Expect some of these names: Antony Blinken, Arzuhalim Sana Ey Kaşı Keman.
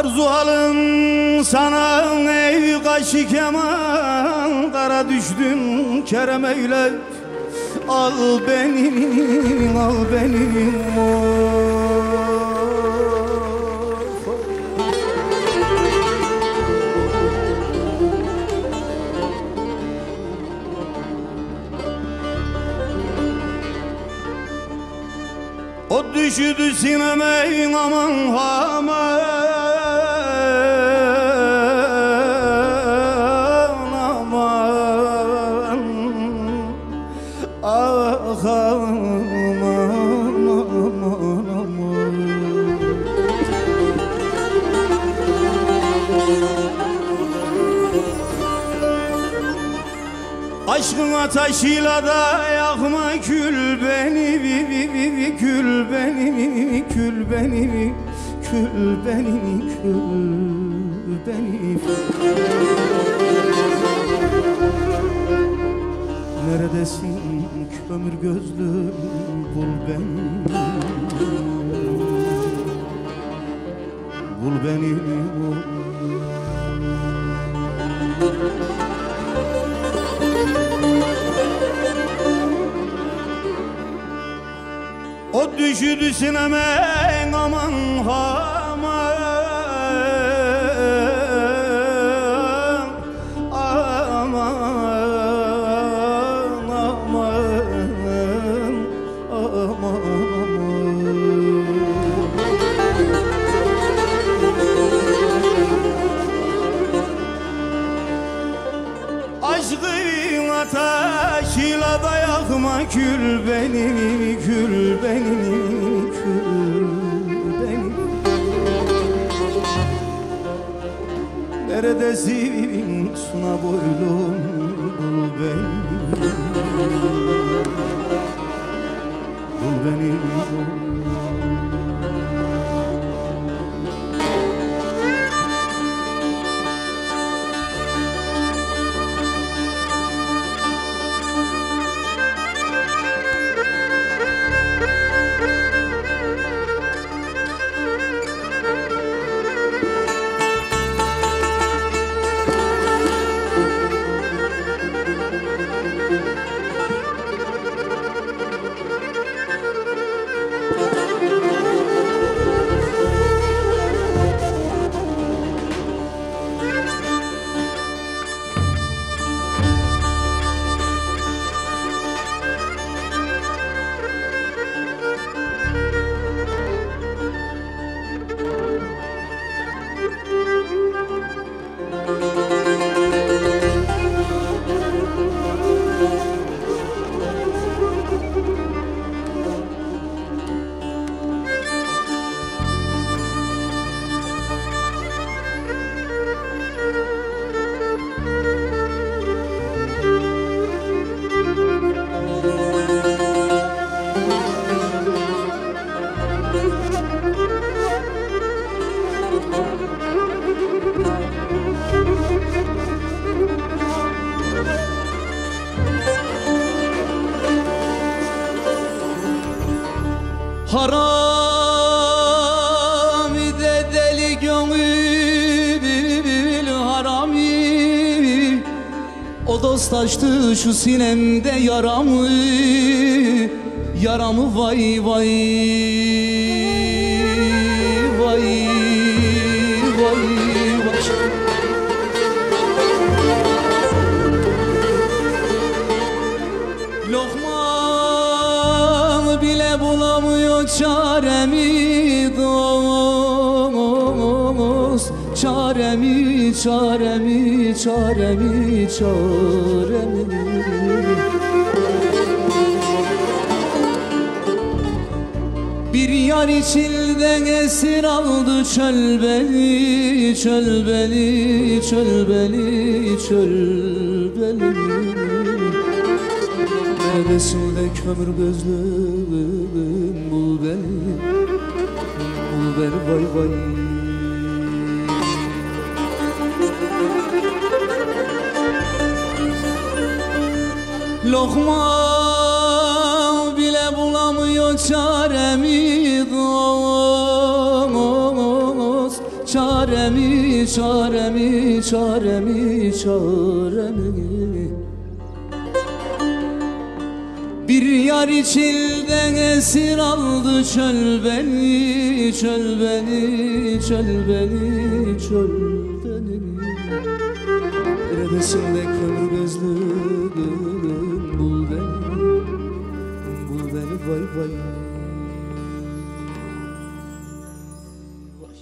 Arzuhalim sana ey kaşı keman, kara düştüm kerem eyle, al beni, al beni. O düşüdü sinemeyin aman aman. Aşkın ateşiyle de yakma kül beni, kül beni, kül beni, kül beni, kül beni. Neredesin kömür gözlüm, bul beni, bul beni, bul beni. O düşüdü sinemen aman aman, aman aman aman. Aşkın ateşiyle de yakma kül beni, kül beni, kül beni. Neredesin suna boylum, bul beni, bul beni, bul. Haramide deli gönül harami, o dost açtı şu sinemde yaramı, yaramı vay vay vay vay vay. Lokmanı bile bulamıyor çaremi dost, çaremi, çaremi, çaremi, çaremi. Bir yar içilden esir aldı çöl beni, çöl beni, çöl beni, çöl beni. Neredesin de kömür gözlüm, bul beni, bul beni vay vay. Lokma bile bulamıyor çaremi dost, çaremi, çaremi, çaremi, çaremi. Bir yar içilden esir aldı çöl beni, çöl beni, çöl beni, çöl beni. Neredesinde kömür gözlü gönül, bul beni, vay vay.